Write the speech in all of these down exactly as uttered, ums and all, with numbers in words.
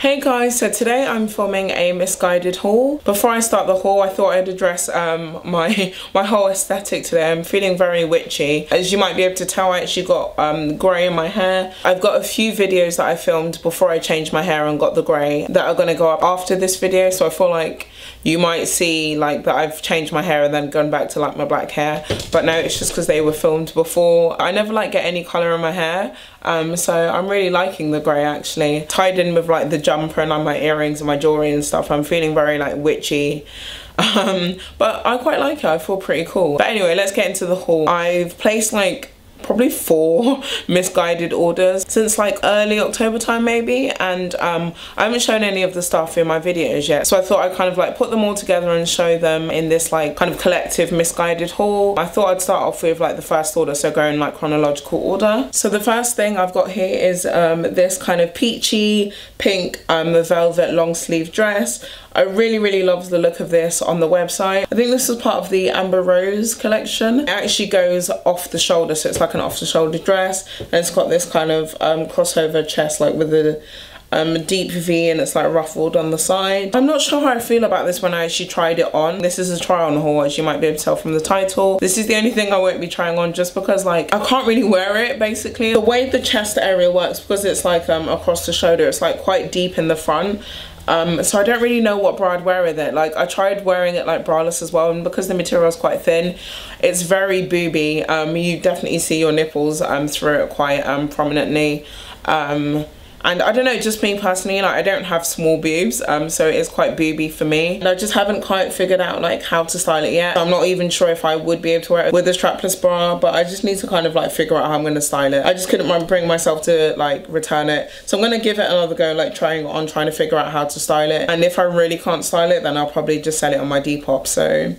Hey guys, so today I'm filming a Missguided haul. Before I start the haul, I thought I'd address um, my my whole aesthetic today. I'm feeling very witchy. As you might be able to tell, I actually got um, grey in my hair. I've got a few videos that I filmed before I changed my hair and got the grey that are gonna go up after this video, so I feel like you might see like that I've changed my hair and then gone back to like my black hair. But no, it's just because they were filmed before. I never like get any colour in my hair, um, so I'm really liking the grey actually. Tied in with like the jumper and like my earrings and my jewelry and stuff. I'm feeling very like witchy, um but I quite like it. I feel pretty cool. But anyway, let's get into the haul. I've placed like probably four Missguided orders since like early October time maybe, and um I haven't shown any of the stuff in my videos yet, so I thought I'd kind of like put them all together and show them in this like kind of collective Missguided haul. I thought I'd start off with like the first order, so go in like chronological order. So the first thing I've got here is um this kind of peachy pink um velvet long sleeve dress. I really really loved the look of this on the website. I think this is part of the Amber Rose collection. It actually goes off the shoulder, so it's like an off the shoulder dress, and it's got this kind of um, crossover chest like with a um, deep V, and it's like ruffled on the side. I'm not sure how I feel about this when I actually tried it on. This is a try on haul, as you might be able to tell from the title. This is the only thing I won't be trying on, just because like I can't really wear it basically. The way the chest area works, because it's like um, across the shoulder, it's like quite deep in the front. Um, so I don't really know what bra I'd wear with it. Like I tried wearing it like braless as well, and because the material is quite thin, it's very booby. Um, you definitely see your nipples um, through it quite um, prominently. Um, and I don't know, just me personally, like I don't have small boobs, um, so it is quite booby for me. And I just haven't quite figured out like how to style it yet. I'm not even sure if I would be able to wear it with a strapless bra, but I just need to kind of like figure out how I'm gonna style it. I just couldn't bring myself to like return it. So I'm gonna give it another go, like trying it on, trying to figure out how to style it. And if I really can't style it, then I'll probably just sell it on my Depop, so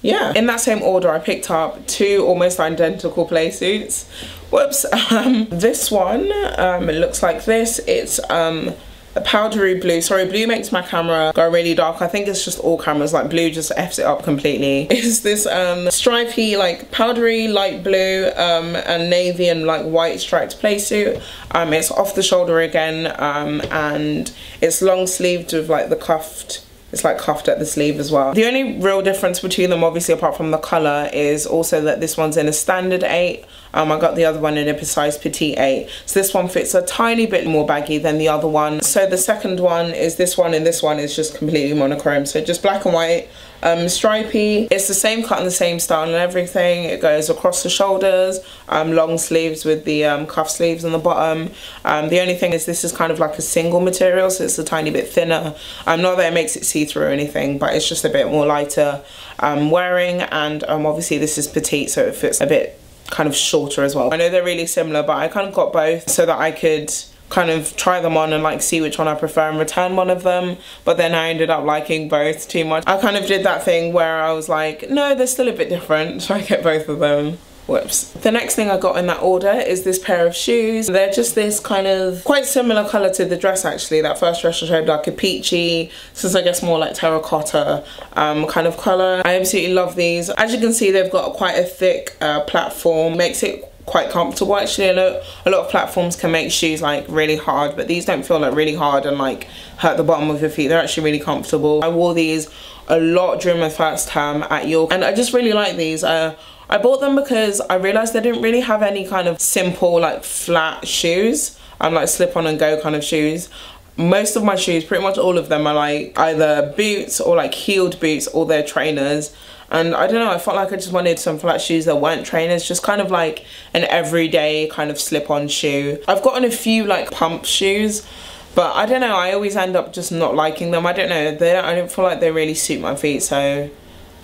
yeah. In that same order, I picked up two almost identical playsuits. Whoops. Um, this one, um, it looks like this. It's um, a powdery blue. Sorry, blue makes my camera go really dark. I think it's just all cameras. Like blue just F's it up completely. It's this um, stripy, like powdery light blue um, and navy and like white striped playsuit. Um, it's off the shoulder again, um, and it's long sleeved with like the cuffed. It's like cuffed at the sleeve as well. The only real difference between them, obviously apart from the colour, is also that this one's in a standard eight. Um, I got the other one in a precise petite eight. So this one fits a tiny bit more baggy than the other one. So the second one is this one, and this one is just completely monochrome. So just black and white, um, stripy. It's the same cut and the same style and everything. It goes across the shoulders, um, long sleeves with the um, cuff sleeves on the bottom. Um, the only thing is this is kind of like a single material, so it's a tiny bit thinner. Um, not that it makes it see through or anything, but it's just a bit more lighter um, wearing, and um, obviously this is petite, so it fits a bit kind of shorter as well. I know they're really similar, but I kind of got both so that I could kind of try them on and like see which one I prefer and return one of them, but then I ended up liking both too much. I kind of did that thing where I was like, no, they're still a bit different, so I get both of them. Whoops. The next thing I got in that order is this pair of shoes. They're just this kind of quite similar colour to the dress actually. That first dress I showed, like a peachy, this is I guess more like terracotta um, kind of colour. I absolutely love these. As you can see, they've got quite a thick uh, platform, makes it quite comfortable actually. A lot, a lot of platforms can make shoes like really hard, but these don't feel like really hard and like hurt the bottom of your feet. They're actually really comfortable. I wore these a lot during my first term at York, and I just really like these. Uh, I bought them because I realised they didn't really have any kind of simple like flat shoes. I'm um, like slip on and go kind of shoes. Most of my shoes, pretty much all of them, are like either boots or like heeled boots, or they're trainers. And I don't know, I felt like I just wanted some flat shoes that weren't trainers, just kind of like an everyday kind of slip-on shoe. I've gotten a few like pump shoes, but I don't know, I always end up just not liking them. I don't know, they don't, I don't feel like they really suit my feet, so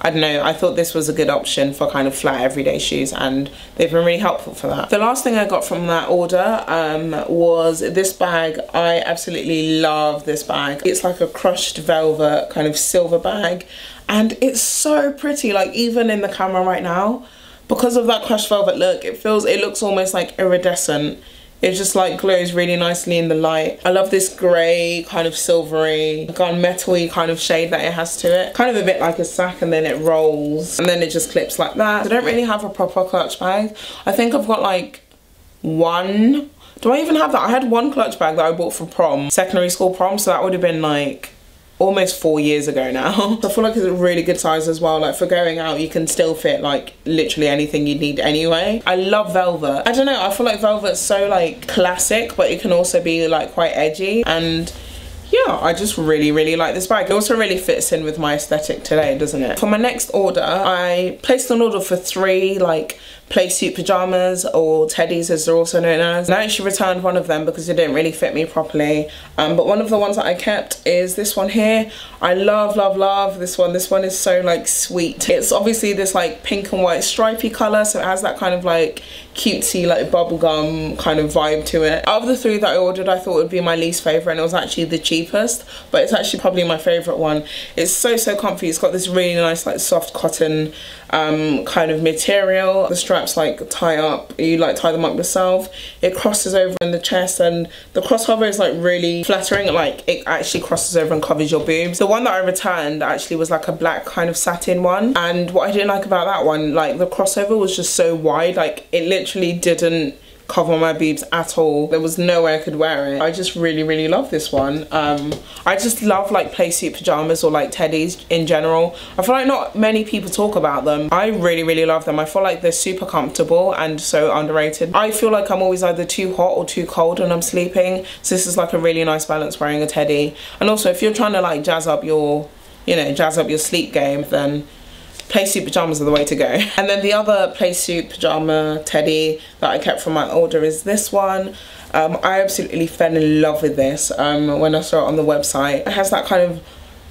I don't know, I thought this was a good option for kind of flat everyday shoes, and they've been really helpful for that. The last thing I got from that order um, was this bag. I absolutely love this bag. It's like a crushed velvet kind of silver bag, and it's so pretty, like even in the camera right now, because of that crushed velvet look, it feels, it looks almost like iridescent. It just like glows really nicely in the light. I love this grey kind of silvery gunmetal-y kind of shade that it has to it. Kind of a bit like a sack, and then it rolls and then it just clips like that. I don't really have a proper clutch bag. I think I've got like one Do I even have that? I had one clutch bag that I bought for prom, secondary school prom, so that would have been like almost four years ago now. I feel like it's a really good size as well. Like for going out, you can still fit like literally anything you need anyway. I love velvet. I don't know, I feel like velvet's so like classic, but it can also be like quite edgy. And yeah, I just really, really like this bag. It also really fits in with my aesthetic today, doesn't it? For my next order, I placed an order for three like Playsuit pajamas, or teddies as they're also known as. And I actually returned one of them because it didn't really fit me properly. Um, but one of the ones that I kept is this one here. I love, love, love this one. This one is so like sweet. It's obviously this like pink and white stripy colour, so it has that kind of like cutesy like bubblegum kind of vibe to it. Out of the three that I ordered, I thought would be my least favourite, and it was actually the cheapest, but it's actually probably my favourite one. It's so, so comfy. It's got this really nice like soft cotton um, kind of material. The straps like tie up, you like tie them up yourself. It crosses over in the chest, and the crosshover is like really flattering. Like it actually crosses over and covers your boobs. The one that I returned actually was like a black kind of satin one, and what I didn't like about that one, like the crossover was just so wide, like it literally didn't cover my boobs at all. There was no way I could wear it. I just really, really love this one. Um, I just love like playsuit pajamas or like teddies in general. I feel like not many people talk about them. I really, really love them. I feel like they're super comfortable and so underrated. I feel like I'm always either too hot or too cold when I'm sleeping. So this is like a really nice balance wearing a teddy. And also if you're trying to like jazz up your, you know, jazz up your sleep game, then playsuit pajamas are the way to go. And then the other playsuit pajama teddy that I kept from my order is this one. Um, I absolutely fell in love with this um, when I saw it on the website. It has that kind of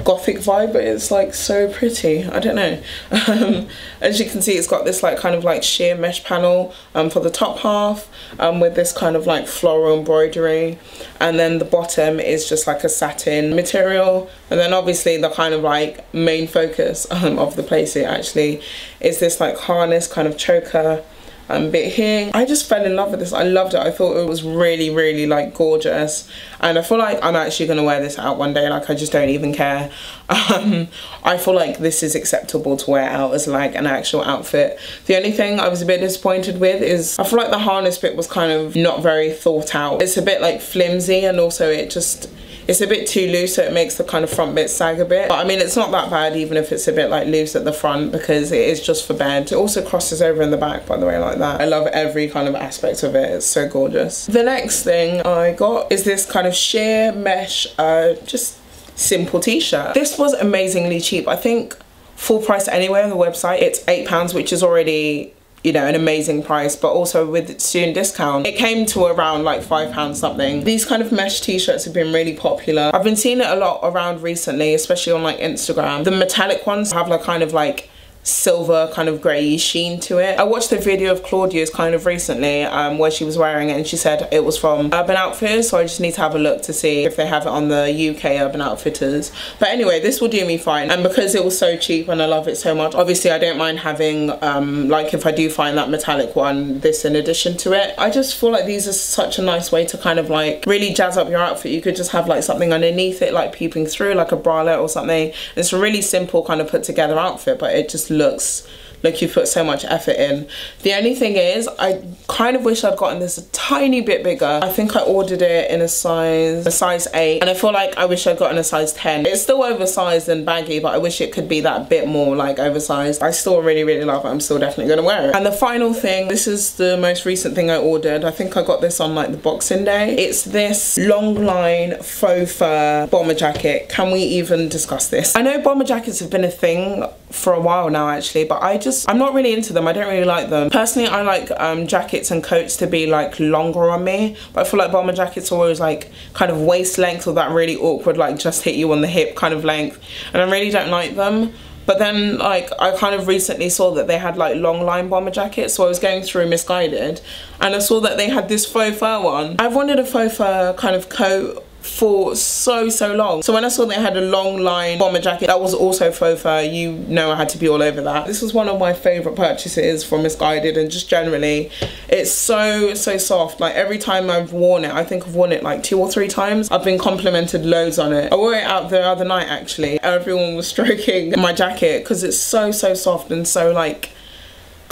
gothic vibe, but it's like so pretty. I don't know. Um, as you can see, it's got this like kind of like sheer mesh panel um, for the top half um, with this kind of like floral embroidery, and then the bottom is just like a satin material. And then obviously the kind of like main focus um, of the playsuit actually is this like harness kind of choker Um, bit here. I just fell in love with this. I loved it. I thought it was really, really like gorgeous, and I feel like I'm actually gonna wear this out one day. Like I just don't even care. um, I feel like this is acceptable to wear out as like an actual outfit. The only thing I was a bit disappointed with is I feel like the harness bit was kind of not very thought out. It's a bit like flimsy, and also it just it's a bit too loose, so it makes the kind of front bit sag a bit. But I mean, it's not that bad even if it's a bit like loose at the front, because it is just for bed. It also crosses over in the back, by the way, like that. I love every kind of aspect of it. It's so gorgeous. The next thing I got is this kind of sheer mesh, uh, just simple t-shirt. This was amazingly cheap. I think full price anyway on the website, it's eight pounds, which is already, you know, an amazing price, but also with soon discount, it came to around like five pounds something. These kind of mesh t-shirts have been really popular. I've been seeing it a lot around recently, especially on like Instagram. The metallic ones have like kind of like silver kind of grey sheen to it. I watched a video of Claudia's kind of recently um, where she was wearing it, and she said it was from Urban Outfitters, so I just need to have a look to see if they have it on the U K Urban Outfitters. But anyway, this will do me fine, and because it was so cheap and I love it so much, obviously I don't mind having um, like if I do find that metallic one, this in addition to it. I just feel like these are such a nice way to kind of like really jazz up your outfit. You could just have like something underneath it like peeping through, like a bralette or something. It's a really simple kind of put together outfit, but it just looks like you put so much effort in. The only thing is, I kind of wish I'd gotten this a tiny bit bigger. I think I ordered it in a size, a size eight, and I feel like I wish I'd gotten a size ten. It's still oversized and baggy, but I wish it could be that bit more like oversized. I still really, really love it. I'm still definitely gonna wear it. And the final thing, this is the most recent thing I ordered. I think I got this on like the Boxing Day. It's this Longline faux fur bomber jacket. Can we even discuss this? I know bomber jackets have been a thing for a while now actually, but I just I'm not really into them. I don't really like them. Personally, I like um, jackets and coats to be like longer on me, but I feel like bomber jackets are always like kind of waist length or that really awkward like just hit you on the hip kind of length, and I really don't like them. But then like I kind of recently saw that they had like Longline bomber jackets, so I was going through Missguided and I saw that they had this faux fur one. I've wanted a faux fur kind of coat for so so long, so when I saw they had a Longline bomber jacket that was also faux fur, you know I had to be all over that. This was one of my favorite purchases from Missguided, and just generally it's so so soft. Like every time I've worn it, I think I've worn it like two or three times, I've been complimented loads on it. I wore it out the other night actually. Everyone was stroking my jacket because it's so so soft and so like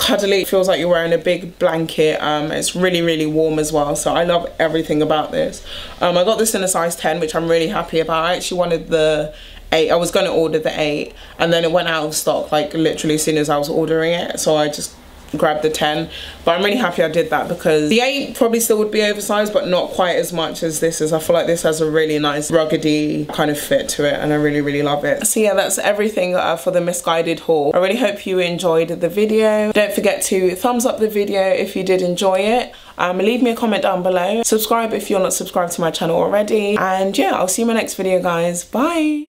cuddly. It feels like you're wearing a big blanket. Um, it's really, really warm as well. So I love everything about this. Um, I got this in a size ten, which I'm really happy about. I actually wanted the eight. I was going to order the eight, and then it went out of stock, like literally as soon as I was ordering it. So I just grabbed the ten. But I'm really happy I did that, because the eight probably still would be oversized, but not quite as much as this is. I feel like this has a really nice ruggedy kind of fit to it, and I really, really love it. So yeah, that's everything uh, for the Missguided haul. I really hope you enjoyed the video. Don't forget to thumbs up the video if you did enjoy it. Um, leave me a comment down below. Subscribe if you're not subscribed to my channel already. And yeah, I'll see you in my next video, guys. Bye.